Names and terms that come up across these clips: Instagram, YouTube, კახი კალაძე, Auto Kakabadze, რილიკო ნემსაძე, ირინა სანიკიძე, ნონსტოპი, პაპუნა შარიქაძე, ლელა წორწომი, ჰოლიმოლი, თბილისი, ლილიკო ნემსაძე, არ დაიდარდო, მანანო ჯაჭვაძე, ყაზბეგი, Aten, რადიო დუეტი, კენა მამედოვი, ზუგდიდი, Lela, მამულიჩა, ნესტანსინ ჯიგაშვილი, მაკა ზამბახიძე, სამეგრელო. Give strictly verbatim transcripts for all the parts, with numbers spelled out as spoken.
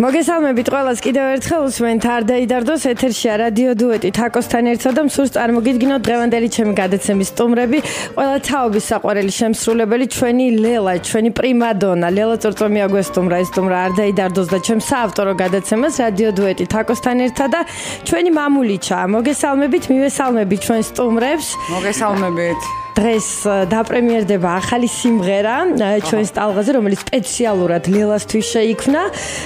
მოგესალმებით ყველას კიდევ ერთხელ უსმენთ არ დაიდარდოს ეთერშია რადიო დუეტი თაკოსთან ერთად და მსურს წარმოგიდგინოთ დღევანდელი ჩემი გადაცემის სტუმრები ყველა თაობის საყვარელი შემსრულებელი ჩვენი ლელა ჩვენი პრიმადონა ლელა წორწომი აგვესტუმრა ეს სტუმრა არ დაიდარდოს და ჩემს საავტორო გადაცემას რადიო დუეტი თაკოსთან ერთად და ჩვენი მამულიჩა მოგესალმებით მივესალმებით ჩვენ სტუმრებს მოგესალმებით დღეს დაპრემიერდება ახალი სიმღერა ჩვენს ტალღაზე რომელიც სპეციალურად ლელასთვის შეიქმნა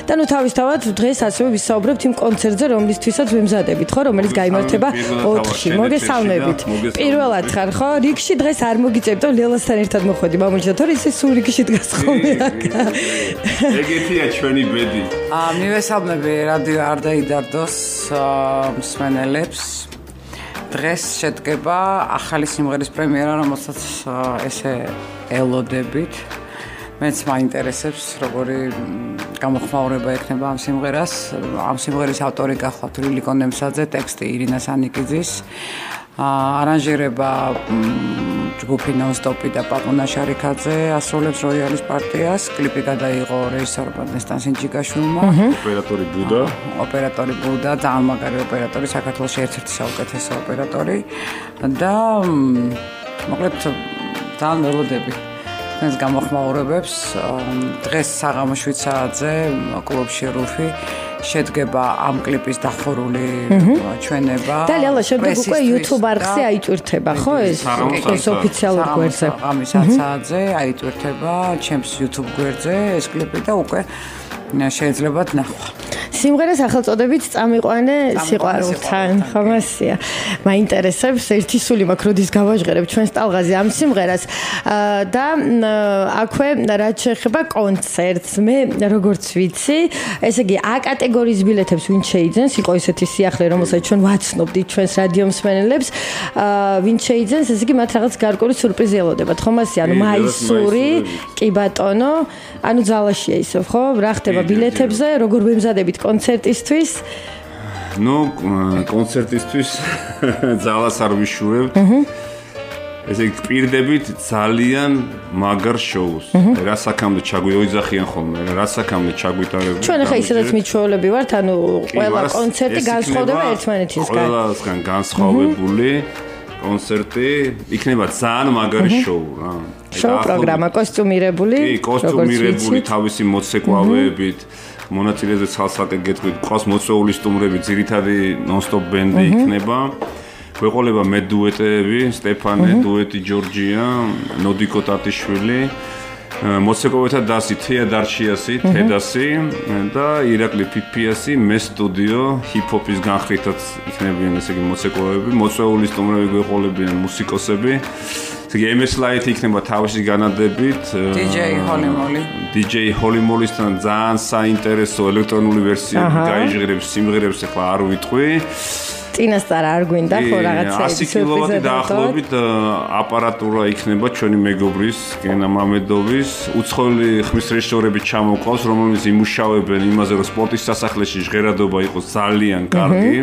და ნუ თავისთავად დღეს ასევე ვისაუბრებთ იმ კონცერტზე რომლისთვისაც ვემზადებით ხო რომელიც გამართება ოთხში მოგესალმებით პირველად ხარ ხო რიგში დღეს არ მოგიწევთ ლელასთან ერთად მოხვედი მამულიჩა თორე ისე სულ რიგში დგას ხოლმე აქ ეგეთია ჩვენი ბედი აა მივესალმები რადიო არ დაიდარდოს მსმენელებს დღეს შედგება ახალი სიმღერის პრემიერა, რომელსაც ესე ელოდებით. მეც მაინტერესებს, როგორი გამოხმაურება ექნება ამ სიმღერას. ამ სიმღერის ავტორი გახლავთ რილიკო ნემსაძე, ტექსტი ირინა სანიკიძის. არანჟირება ჯგუფი ნონსტოპი და პაპუნა შარიქაძე ასრულებს როიალის პარტიას. კლიპი გადაიღო რეჟისორმა ნესტანსინ ჯიგაშვილმა. ოპერატორი ბუდა. ოპერატორი ბუდა, ძალიან მაგარი ოპერატორი, საქართველოს ერთ-ერთი საუკეთესო ოპერატორი და მოკლედ ძალიან ველოდები. ეს გამოხმაურებებს დღეს საღამო შვიცაძე კლუბში რუფი შედგება ამ კლიპის დახურული ჩვენება. და ლელა შემდეგ უკვე YouTube არხზე აიჭვირთება, ხო ეს? ეს ოფიციალურ გვერდზე. ამის საათზე აიჭვირთება ჩემს YouTube გვერდზე ეს კლიპი და უკვე შეიძლება ნახვა. სიმღერას ახალწოდებით წამიყვანე სიყვარულთან, ხო მასია. მაინტერესებს ერთი სული მაქვს როდის გავაჟღერებ ჩვენს ტალღაზე ამ სიმღერას და აქვე რაც შეეხება კონცერტს, მე როგორც ვიცი, ესე იგი ა კატეგორიის ბილეთებს ვინ შეიძენს, იყო ესეთი სიახლე, რომელსაც ჩვენ ვაცნობდით ჩვენს რადიო მსმენელებს, ვინ შეიძენს, ესე იგი მათ რაღაც გარკვეული სურპრიზი ელოდებათ, ხო მასია, ანუ მაისური, კი ბატონო, ანუ ძალაშია ისევ, ხო? რა ხდება ბილეთებზე, როგორ ვემზადებით კონცერტისთვის? ნუ, კონცერტისთვის ძალას არ ვიშურებ. ესე იგი, პირდებით ძალიან მაგარ შოუს. რა საკამდე ჩაგვიოიძახიან ხოლმე, რა საკამდე ჩაგვიტარებიან. ჩვენ ახლა ისედაც მიჩვეულები ვართ, ანუ ყველა კონცერტი განსხვავდება ერთმანეთისგან. ყველასგან განსხვავებული კონცერტი იქნება ძალიან მაგარი შოუ, რა. შოუ პროგრამა კოსტუმირებული, კი, კოსტუმირებული თავისი მოცეკვავეებით. მონაწილეზე ცალსაკე გეტყვით, ყავს მოწვეული სტუმრები, ძირითადი non-stop ბენდი იქნება. გვეყოლება მე დუეტები, სტეფანე დუეტი ჯორჯია, ნოდიკო ტატიშვილი, მოცეკოვეთა დასი, თეა დარჩიასი, თედასი და ირაკლი ფიფიასი, მე სტუდიო, ჰიპ-ჰოპის განხრითაც იქნებიან ესე იგი მოცეკოვეები, მოწვეული სტუმრები გვეყოლებიან მუსიკოსები. ემეს ლაიტი იქნება თავისი განადებით დიჯეი ჰოლიმოლი დიჯეი ჰოლიმოლისთან ძალიან საინტერესო ელექტრონული ვერსია გაიჟღერებს სიმღერებს ახლა არ ვიტყვი წინასწარ არ გვინდა ხო რაღაცა ისე ასი კილოვატი დაახლოებით აპარატურა იქნება ჩვენი მეგობრის კენა მამედოვის უცხოელი ხმის რეჟისორები ჩამოყავს რომელმაც იმუშავებენ იმაზე რომ სპორტის სასახლეში ჟღერადობა იყოს ძალიან კარგი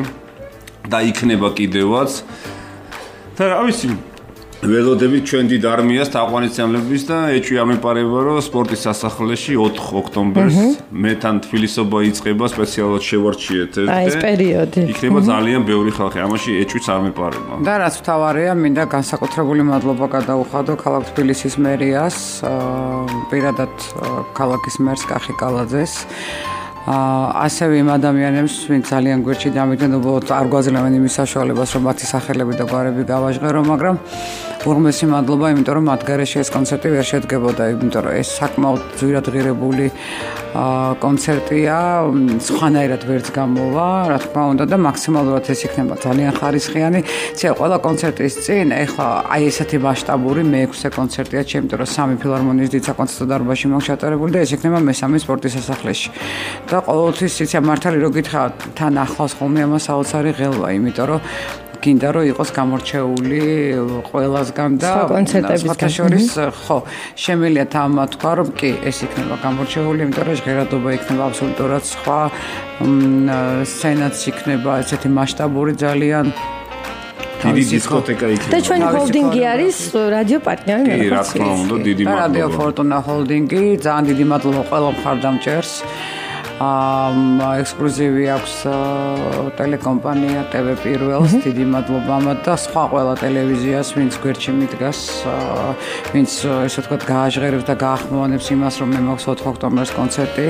და იქნება კიდევაც და რა ვიცი ველოდებით ჩვენ დიდ არმიას თაყვანისმცემლების და ეჭვი ამეპარება რომ სპორტის სასახლეში ოთხი ოქტომბერს მეთან თბილისობა იწყება სპეციალურად შევარჩიეთ ეს ეს პერიოდი იქნება ძალიან ბევრი ხალხი ამაში ეჭვიც ამეპარება და რაც თავარია მინდა განსაკუთრებული მადლობა გადაუხადო ქალაქ თბილისის მერიას პირადად ქალაქის მერს კახი კალაძეს ასევე იმ ადამიანებს, ვინც ძალიან გვერდში დამიდნენ, უბრალოდ არ გვაძლევენ იმის საშუალებას, რომ მათი სახელები და გვარები გავაჟღერო, მაგრამ უღრმესი მადლობა, იმიტომ რომ მათ გარეშე ეს კონცერტი ვერ შედგებოდა, იმიტომ რომ ეს საკმაოდ ძვირად ღირებული კონცერტია, სხვანაირად ვერც გამოვა, რა თქმა უნდა და მაქსიმალურად ეს იქნება ძალიან ხარისხიანი. ცე ყველა კონცერტის წინ, ეხლა აი ესეთი მასშტაბური მეექვსე კონცერტია, იმიტომ რომ სამი ფილარმონიის დიცა კონცერტო დარბაზში მაქვს ჩატარებული და ეს იქნება მესამე სპორტის სასახლეში. და ყოველთვის იცი მართალი რო გითხრა თან ახლავს ხოლმე ამას საოცარი ღელვა იმიტომ რომ გინდა რომ იყოს გამორჩეული ყველასგან და კონცერტებისგან შორის ხო შემიძლია თამა თქვა რომ კი ეს იქნება გამორჩეული იმიტომ რომ ჟღერადობა იქნება აბსოლუტურად სხვა სცენაც იქნება ესეთი მასშტაბური ძალიან დიდი დისკოტეკა იქნება. და ჩვენი ჰოლდინგი არის რადიო პარტნიორი მე. კი, რა თქმა უნდა, დიდი მადლობა. რადიო ფორტუნა ჰოლდინგი ძალიან დიდი მადლობა ყველა მხარდამჭერს. ექსკლუზივი აქვს ტელეკომპანია ტი ვი პირველს, დიდი მადლობა მათ და სხვა ყველა ტელევიზიას, ვინც გვერდში მიდგას, ვინც ესე ვთქვათ გააჟღერებს და გაახმოვანებს იმას, რომ მე მაქვს ოთხ ოქტომბერს კონცერტი.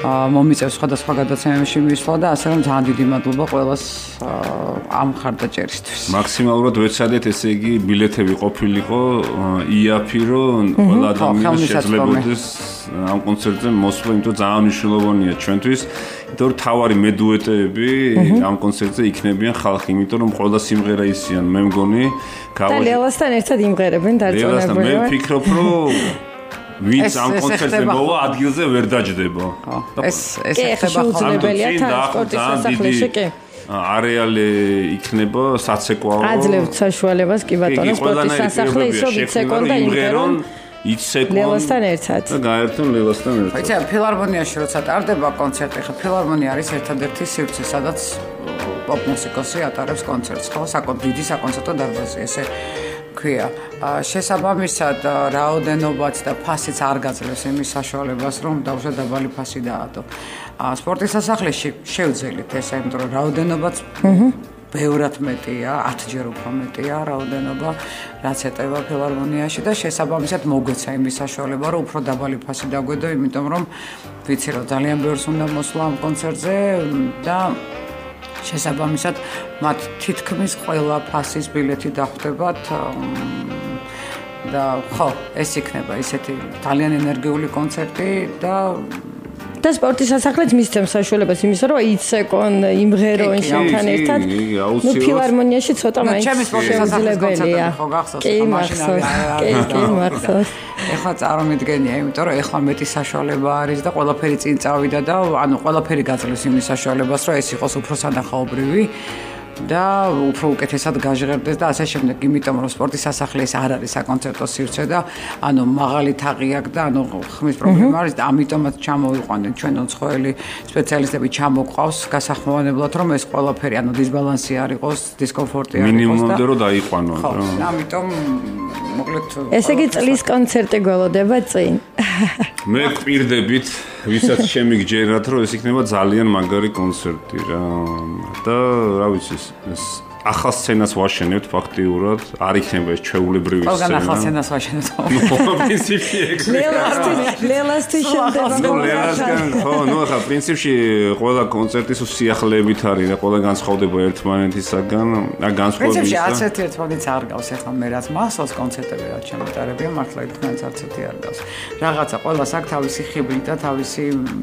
Მომიწევს სხვადასხვა გადაცემებში მისვლა და ასე რომ ძალიან დიდი მადლობა ყველას ამ ხარდაჭერისთვის. მაქსიმალურად ვეცადეთ, ესე იგი, ბილეთები ყოფილიყო იაფი, რომ ყველა ადამიანს შეძლებოდეს ამ კონცერტზე მოსვლა, იმიტომ ძალიან მნიშვნელოვანია ჩვენთვის, იმიტომ რომ თავარი მედუეტეები ამ კონცერტზე იქნებიან ხალხი, იმიტომ რომ ყველა სიმღერა ისიან, მე მგონი, გავაჟღერებთ. და ლელასთან ერთად იმღერებენ დარწმუნებული ვარ. მე ვფიქრობ, რომ ვინც ამ კონცერტზე მოვა, ადგილზე ვერ დაჯდება. ეს ეს ხდება ხოლმე ტრანსპორტის კი. არეალი იქნება საცეკვაო. აძლევთ საშუალებას კი ბატონო, სპორტის სასახლე ისო ვიცეკონდა იმღერონ იცეკონ. ლელასთან ერთად. და გაერთონ ლელასთან ერთად. ხა ფილარმონიაში როცა ტარდება კონცერტი, ხა ფილარმონია არის ერთადერთი სივრცე, სადაც პოპ მუსიკოსი ატარებს კონცერტს, ხო, საკონ დიდი საკონცერტო დარბაზი, ესე ქვია. შესაბამისად, რაოდენობაც და ფასიც არ გაძლევს იმის საშუალებას, რომ დავუშვათ დაბალი ფასი დაატო. სპორტის სასახლეში შევძელით ეს, იმიტომ რომ რაოდენობაც ბევრად მეტია, ათჯერ უფრო მეტია რაოდენობა, რაც ეტევა ფილარმონიაში და შესაბამისად მოგვეცა იმის საშუალება, რომ უფრო დაბალი ფასი დაგვედო, იმიტომ რომ ვიცი რომ ძალიან ბევრს უნდა მოსვლა ამ კონცერტზე და შესაბამისად მათ თითქმის ყველა ფასის ბილეთი დახვდებათ და ხო, ეს იქნება ისეთი ძალიან ენერგიული კონცერტი და და სპორტის სასახლეც მისცემს საშუალებას იმის, რომ იცეკონ იმღერო შენთან ერთად. ნუ ფილარმონიაში ცოტა მაინც შეუძლებელია. კი, მახსოვს. კი, კი, მახსოვს. ეხლა წარმოვიდგენია, იმიტომ რომ ეხლა მეტი საშუალება არის და ყველაფერი წინ წავიდა და ანუ ყველაფერი გაძლევს იმის საშუალებას, რომ ეს იყოს უფრო სანახაობრივი და უფრო უკეთესად გაჟღერდეს და ასე შემდეგ, იმიტომ რომ სპორტის სასახლე ეს არ არის საკონცერტო სივრცე და ანუ მაღალი თაღი აქვს და ანუ ხმის პრობლემა არის და ამიტომაც ჩამოვიყვანეთ ჩვენ უცხოელი სპეციალისტები ჩამოყავს გასახმოვანებლად, რომ ეს ყველაფერი ანუ დისბალანსი არ იყოს, დისკომფორტი არ იყოს და მინიმუმამდე რომ დაიყვანონ რა. ხო, ამიტომ მოკლედ ესე იგი წლის კონცერტი გველოდება წინ. მე გვპირდებით, ვისაც შემიგჯერათ, რომ ეს იქნება ძალიან მაგარი კონცერტი რა და რა ვიცი ეს ახალ სცენას ვაშენებთ ფაქტიურად, არ იქნება ეს ჩვეულებრივი სცენა. მაგრამ ახალ სცენას ვაშენებთ. პრინციპში ეგრე. ლელასთან ლელასთან ხო, ნუ ახლა პრინციპში ყველა კონცერტის სიახლეებით არის და ყველა განსხვავდება ერთმანეთისაგან. და განსხვავება პრინციპში ასეთ ერთმანეთს არ გავს ახლა მე რაც მასოს კონცერტები რაც შემატარებია, მართლა ერთმანეთს არც ერთი არ გავს. რაღაცა ყველას აქვს თავისი ხიბლი და თავისი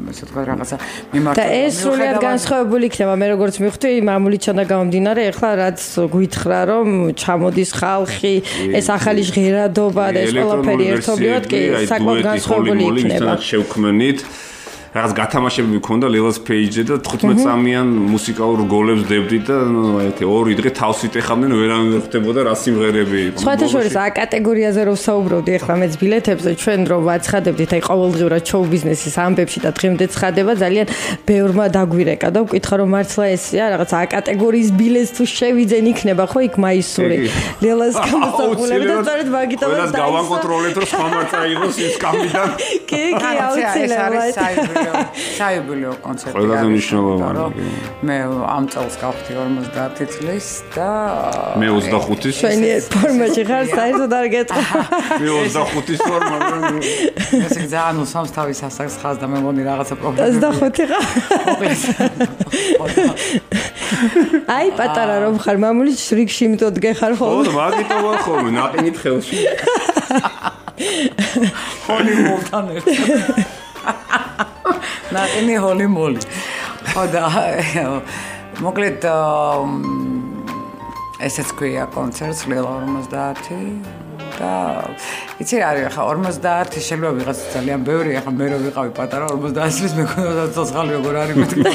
ესე თქვა რაღაცა მიმართულება. და ეს სრულად განსხვავებული იქნება, მე როგორც მივხვდი მამულიჩანა გამომდინარე, ახლა რაც გვითხრა რომ ჩამოდის ხალხი, ეს ახალი ჟღერადობა და ეს ყველაფერი ერთობლივად კი საკმაოდ განსხვავებული იქნება. შევქმნით რაღაც გათამაშებები მქონდა ლელას პეიჯზე და თხუთმეტწამიან მუსიკალურ გოლებს დებდი და ორი დღე თავს ვიტეხავდნენ, ვერავინ ხვდებოდა რა სიმღერები იყო. სხვათა შორის ა კატეგორიაზე რომ საუბრობდი ახლა მეც ბილეთებზე, ჩვენ რომ ვაცხადებდით აი ყოველდღიურად შოუ ბიზნესის ამბებში და დღემდე ცხადება, ძალიან ბევრმა დაგვირეკა და ვკითხა რომ მართლა ესეა რაღაც ა კატეგორიის ბილეთს თუ შევიძენ იქნება ხო იქ მაისური. ლელას გამოსახულები და სწორედ მაგიტომაც და ეს გავაკონტროლებთ რომ სხვა მარცა იყოს ის კამიდან. კი, კი, აუცილებლად. საიუბილეო კონცერტი ყველაზე მნიშვნელოვანი. მე ამ წელს გავხდი ორმოცდაათი წლის და მე ოცდახუთის. შენი ფორმაში ხარ, საერთოდ არ გეტყვა. მე ოცდახუთის ფორმა მაგრამ ესე ძალიან უსამს თავის ასაკს ხაზს და მე მგონი რაღაცა პრობლემა. ოცდახუთი ხარ. აი პატარა რომ ხარ, მამულის რიგში იმიტომ გეხარ ხოლმე. ხო, მაგიტო ვარ ხოლმე, ნაყინით ხელში. ხოლი მოვთან ერთად. ნაყინი ჰოლი მოლი. ხო და მოკლედ ესეც ქვია კონცერტს ველა ორმოცდაათი და იცი რა არის, ხა ორმოცდაათი შეიძლება ვიღაც ძალიან ბევრია, ხა მე რო ვიყავი პატარა ორმოცდაათი წლის მე გქონდა ცოცხალი როგორ არის მეთქვა.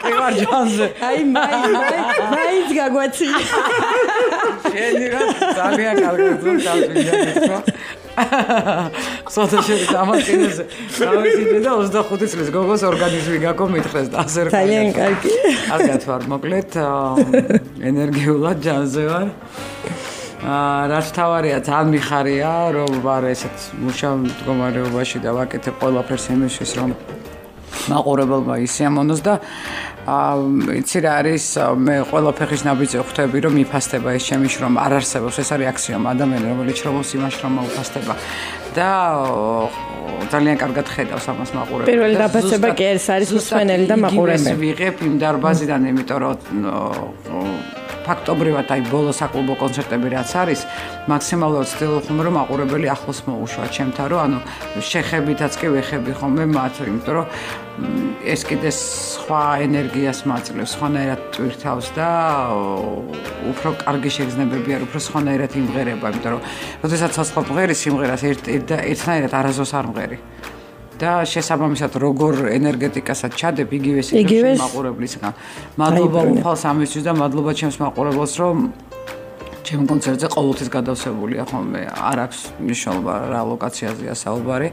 კი ვარ ჯანზე. აი მაი მაი მაიც გაგვაცილი. შენი რა ძალიან კარგად გძავდა. სოციალური დამოკიდებულება. დავიწყე და ოცდახუთი წლის გოგოს ორგანიზმი გაკო მითხრეს და ასე რა. ძალიან კარგი. ალბათ ვარ მოკლედ ენერგიულად ჯანზე ვარ. აა რაც თავარია ძალიან მიხარია რომ ვარ ესეთ მუშაობ მდგომარეობაში და ვაკეთებ ყველაფერს იმისთვის რომ მაყურებელმა ისე ამონოს და იცი რა არის მე ყველა ფეხის ნაბიჯზე ხვდები რომ მიფასდება ეს შემის რომ არ არსებობს ეს არის აქსიომა ადამიანი რომელიც შრომობს იმას რომ მიფასდება და ძალიან კარგად ხედავს ამას მაყურებელი პირველი დაფასება კი ეს არის მსვენელი და მაყურებელი ეს ვიღებ იმ დარბაზიდან იმიტომ რომ ფაქტობრივად აი ბოლო საკლუბო კონცერტები რაც არის მაქსიმალურად ვცდილობ ხოლმე რომ მაყურებელი ახლოს მოუშვათ ჩემთან რომ ანუ შეხებითაც კი ვეხები ხოლმე მათ იმიტომ რომ ეს კიდე სხვა ენერგიას მაძლევს სხვანაირად ტვირთავს და უფრო კარგი შეგრძნებებია უფრო სხვანაირად იმღერება იმიტომ რომ შესაძლოა სხვა მღერის სიმღერას ერთნაირად არასდროს არ მღერი და შესაბამისად როგორ ენერგეტიკასაც ჩადებ იგივე სიტუაციაში მაყურებლისგან. მადლობა უფალს ამისთვის და მადლობა ჩემს მაყურებელს რომ ჩემ კონცერტზე ყოველთვის გადავსებულია ხოლმე. არ აქვს მნიშვნელობა რა ლოკაციაზეა საუბარი.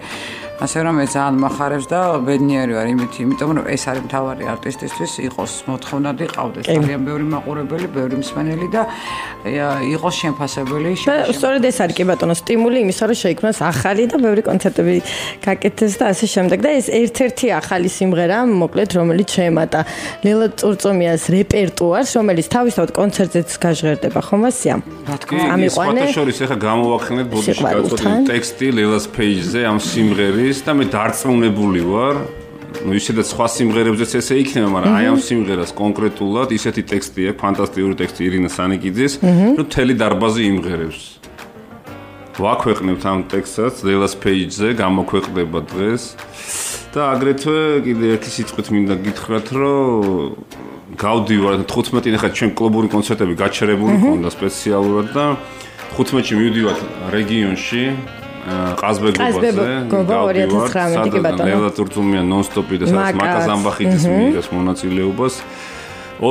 ასე რომ მე ძალიან מחარებს და ბედნიერი ვარ იმით, იმიტომ რომ ეს არის მთავარი არტისტისთვის იყოს მოთხოვნადი ყავდეს ძალიან ბევრი მაყურებელი, ბევრი მსმენელი და იყოს შეფასებელი. და სწორედ ეს არის კი ბატონო სტიმული იმისა რომ შეიქმნას ახალი და ბევრი კონცერტები გაკეთდეს და ასე შემდეგ და ეს ერთ-ერთი ახალი სიმღერა მოკლედ რომელიც შეემატა ლელა წურწომიას რეპერტუარს, რომელიც თავისთავად კონცერტზეც გაჟღერდება ხომ ასე ამი ყვანე ფოტოშორის ეხა გამოვახსენეთ ბოდიში გაწოდილი ტექსტი ლელას პეიჯზე ამ სიმღერის და მე დარწმუნებული ვარ ну ისედაც სხვა სიმღერებზეც ესე იქნება, მაგრამ აი ამ სიმღერას კონკრეტულად ისეთი ტექსტია, ფანტასტიკური ტექსტი ირინა სანიკიძის, რომ მთელი დარბაზი იმღერებს. ვაქვეყნებთ ამ ტექსტსაც ლელას პეიჯზე, გამოქვეყნდება დღეს და აგრეთვე კიდე ერთი სიტყვით მინდა გითხრათ, რომ გავდივარ თხუთმეტი ახლა ჩემ კლუბური კონცერტები გაჩერებული მქონდა სპეციალურად და თხუთმეტში მივდივარ რეგიონში ყაზბეგობაზე გავდივარ სადაც lela turtumia non-stop-ი და სადაც მაკა ზამბახიძის მიიღეს მონაწილეობას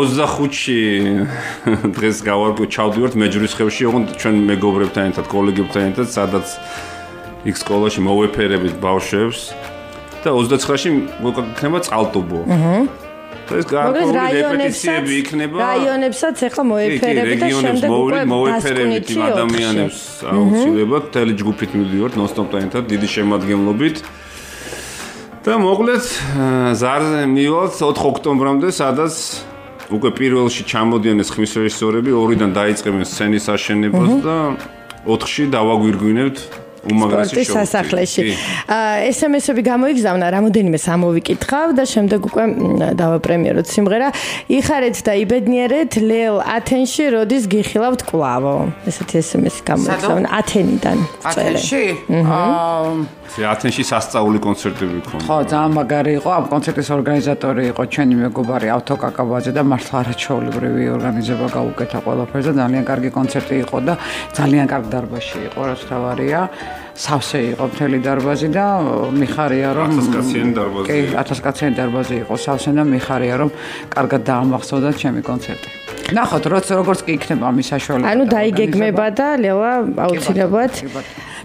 ოცდახუთში დღეს გავარკვევ ჩავდივართ მეჯვრის ხევში ოღონდ ჩვენ მეგობრებთან ერთად კოლეგებთან ერთად სადაც იქ სკოლაში მოვეფერებით ბავშვებს და ოცდაცხრაში გვეკეთება წალტობო აჰა ეს გარკვეული რეპეტიციები იქნება. რაიონებსაც ახლა მოეფერებით და შემდეგ უკვე მოეფერებით იმ ადამიანებს აუცილებლად მთელი ჯგუფით მივდივართ ნონსტოპთან ერთად დიდი შემოადგენლობით. და მოკლედ ზარზე მივალთ ოთხ ოქტომბრამდე, სადაც უკვე პირველში ჩამოდიან ეს ხმის რეჟისორები, ორიდან დაიწყებენ სცენის აშენებას და ოთხში დავაგვირგვინებთ სპორტის სასახლეში. ესმსები გამოიგზავნა რამოდენიმე სამოვიკითხავ და შემდეგ უკვე დავაპრემიეროთ სიმღერა. იხარეთ და იბედნიერეთ ლელ ათენში როდის გიხილავთ კლავო. ესეთი ესმსი გამოიგზავნა ათენიდან. ათენში? აა ათენში სასწაული კონცერტები ქონდა. ხო, ძალიან მაგარი იყო. ამ კონცერტის ორგანიზატორი იყო ჩვენი მეგობარი ავტო კაკაბაძე და მართლა არაჩვეულებრივი ორგანიზება გაუკეთა ყველაფერს და ძალიან კარგი კონცერტი იყო და ძალიან კარგ დარბაზში იყო, რაც თავარია. სავსე იყო მთელი დარბაზი და მიხარია რომ ათასკაციანი დარბაზი. კი, ათასკაციანი დარბაზი იყო სავსე და მიხარია რომ კარგად დაამახსოვდა ჩემი კონცერტი. ნახოთ, როგორც კი იქნება ამის საშუალება. ანუ დაიგეგმება და ლელა აუცილებლად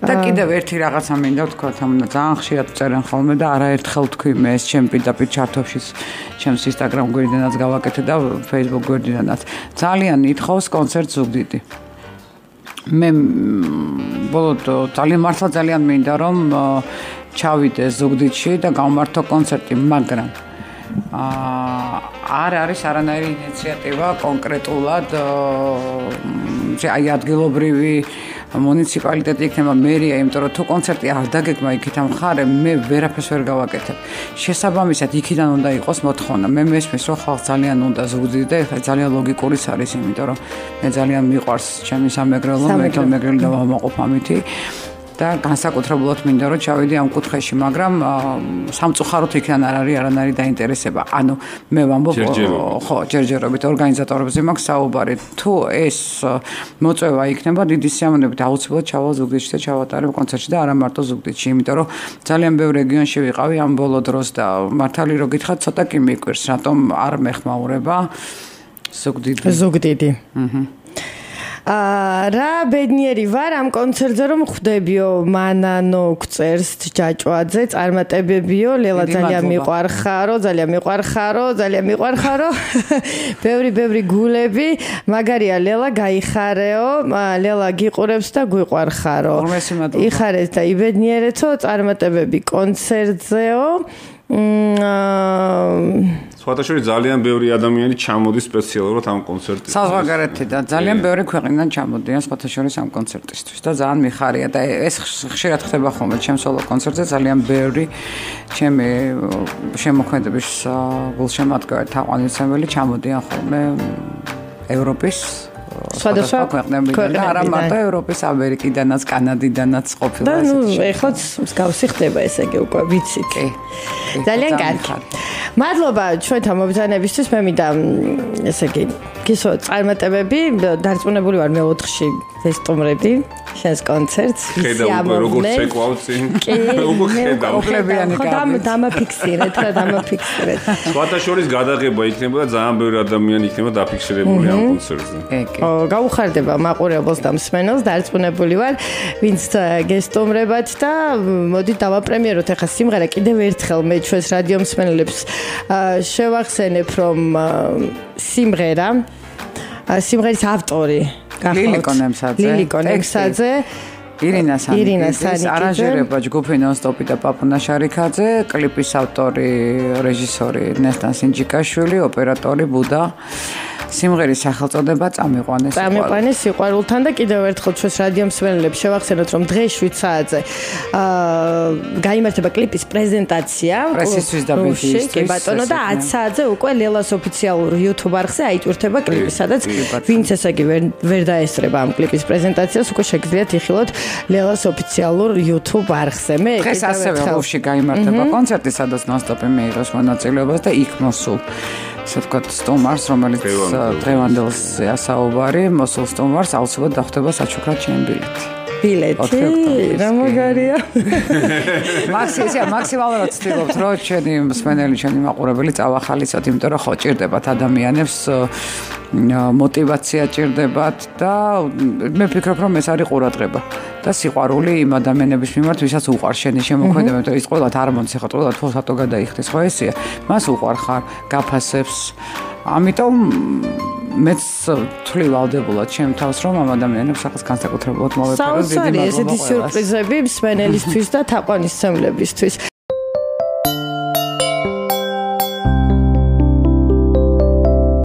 და კიდევ ერთი რაღაცა მინდა ვთქვათ, ამიტომ ძალიან ხშირად წერენ ხოლმე და არაერთხელ თქვი მე ეს ჩემ პიტაპი ჩარტობშიც, ჩემს Instagram გვერდიდანაც გავაკეთე და Facebook გვერდიდანაც. ძალიან ითხოვს კონცერტ ზუგდიდი. მე ბოლო ძალიან მართლა ძალიან მინდა რომ ჩავიდე ზუგდიდში და გავმართო კონცერტი, მაგრამ აა არ არის არანაირი ინიციატივა კონკრეტულად აი ადგილობრივი მუნიციპალიტეტი იქნება მერია, იმიტომ რომ თუ კონცერტი არ დაგეგმა იქით ამ ხარე, მე ვერაფერს ვერ გავაკეთებ. შესაბამისად, იქიდან უნდა იყოს მოთხოვნა. მე მესმის რომ ხალხს ძალიან უნდა ზუგდიდი და ეხლა ძალიან ლოგიკურიც არის, იმიტომ რომ მე ძალიან მიყვარს ჩემი სამეგრელო, მე თვითონ დავამაყობ ამითი. და განსაკუთრებულად მინდა რომ ჩავედი ამ კუთხეში, მაგრამ სამწუხაროდ იქიდან არ არის არანაირი დაინტერესება. ანუ მე ვამბობ, ხო, ჯერჯერობით ორგანიზატორებზე მაქვს საუბარი. თუ ეს მოწვევა იქნება, დიდი სიამოვნებით აუცილებლად ჩავალ ზუგდიდში და ჩავატარებ კონცერტში და არა მარტო ზუგდიდში, იმიტომ რომ ძალიან ბევრ რეგიონში ვიყავი ამ ბოლო დროს და მართალი რომ გითხრათ, ცოტა კი მიკვირს, რატომ არ მეხმაურება ზუგდიდი. ზუგდიდი. აჰა. აა რა ბედნიერი ვარ ამ კონცერტზე რომ ხვდებიო მანანო გწერს ჯაჭვაძე წარმატებებიო ლელა ძალიან მიყვარხარო ძალიან მიყვარხარო ძალიან მიყვარხარო ბევრი ბევრი გულები მაგარია ლელა გაიხარეო ლელა გიყურებს და გვიყვარხარო იხარეთ და იბედნიერეთო წარმატებები კონცერტზეო Swatashori ძალიან ბევრი ადამიანი ჩამოდის სპეციალურად ამ კონცერტისთვის. საზღვარგარეთიდან ძალიან ბევრი ქვეყნიდან ჩამოდიან swatashori ამ კონცერტისთვის და ძალიან მიხარია და ეს ხშირად ხდება ხოლმე ჩემს solo კონცერტზე ძალიან ბევრი ჩემი შემოქმედების გულშემატკივად თაყვანისმცემელი ჩამოდიან ხოლმე ევროპის სხვადასხვა ქვეყნებიდან და არა მარტო ევროპის, ამერიკიდანაც, კანადიდანაც ყოფილა ესეთი. და ეხლაც მსგავსი ხდება ესე იგი უკვე ვიცით. ძალიან კარგი. მადლობა ჩვენთან მობრძანებისთვის. მე მინდა ესე იგი გისო წარმატებები. დარწმუნებული ვარ მეოთხში ვესტუმრები შენს კონცერტს. ხედავ უკვე როგორ წეკვავსი. უკვე ხედავ. ხო, დამაფიქსირეთ რა, დამაფიქსირეთ. სხვადასხვა გადაღება იქნებოდა ძალიან ბევრი ადამიანი იქნება დაფიქსირებული ამ კონცერტზე. კი. გაუხარდება მაყურებელს და მსმენელს, დარწმუნებული ვარ, ვინც გესტუმრებათ და მოდით დავაპრემიეროთ ახლა სიმღერა კიდევ ერთხელ მე ჩვენს რადიო მსმენელებს შევახსენებ რომ სიმღერა სიმღერის ავტორი ლილიკო ნემსაძე ირინა სანიკიძე, არანჟირება ჯგუფი ნონსტოპი და პაპუნა შარიქაძე, კლიპის ავტორი რეჟისორი ნესტან სინჯიკაშვილი, ოპერატორი ბუდა. სიმღერის სახელწოდება წამიყვანეს. წამიყვანეს სიყვარულთან და კიდევ ერთხელ ჩვენს რადიო მსმენელებს შევახსენოთ, რომ დღეს შვიდ საათზე აა გამართება კლიპის პრეზენტაცია. პრესისთვის და მედიისთვის. კი ბატონო და ათ საათზე უკვე ლელას ოფიციალურ YouTube არხზე აიტვირთება კლიპი, სადაც ვინც ესე იგი ვერ დაესწრება ამ კლიპის პრეზენტაციას, უკვე შეგიძლიათ იხილოთ ლელას ოფიციალურ YouTube არხზე. მე დღეს ასევე რუსში გამართება კონცერტი, სადაც ნონსტოპი მიიღებს მონაწილეობას და იქ მოსულ სათქოთ სტუმარს, რომელიც დღევანდელს ასაუბარი, მოსულ სტუმარს აუცილებლად დახდება საჩუქრად ჩემი ბილეთი. ბილეთი, რა მაგარია. მაქსიმალურად მაქსიმალურად ვცდილობთ, რომ ჩვენი მსმენელი, ჩვენი მაყურებელი წავახალისოთ, იმიტომ რომ ხო ჭირდებათ ადამიანებს მოტივაცია ჭირდებათ და მე ვფიქრობ, რომ ეს არის ყურადღება და სიყვარული იმ ადამიანების მიმართ, ვისაც უყვარ შენი შემოქმედება, იმიტომ რომ ის ყოველთ არ მონციხოთ, ყოველთ თუ სათო გადაიხდეს, ხო ესეა. მას უყვარ ხარ, გაფასებს. ამიტომ მეც თვლივალდებულად ჩემ თავს, რომ ამ ადამიანებს ახაც განსაკუთრებულად მოვეპარო დიდი მადლობა. საოცარი ესეთი სიურპრიზები მსმენელისთვის და თაყვანისმცემლებისთვის.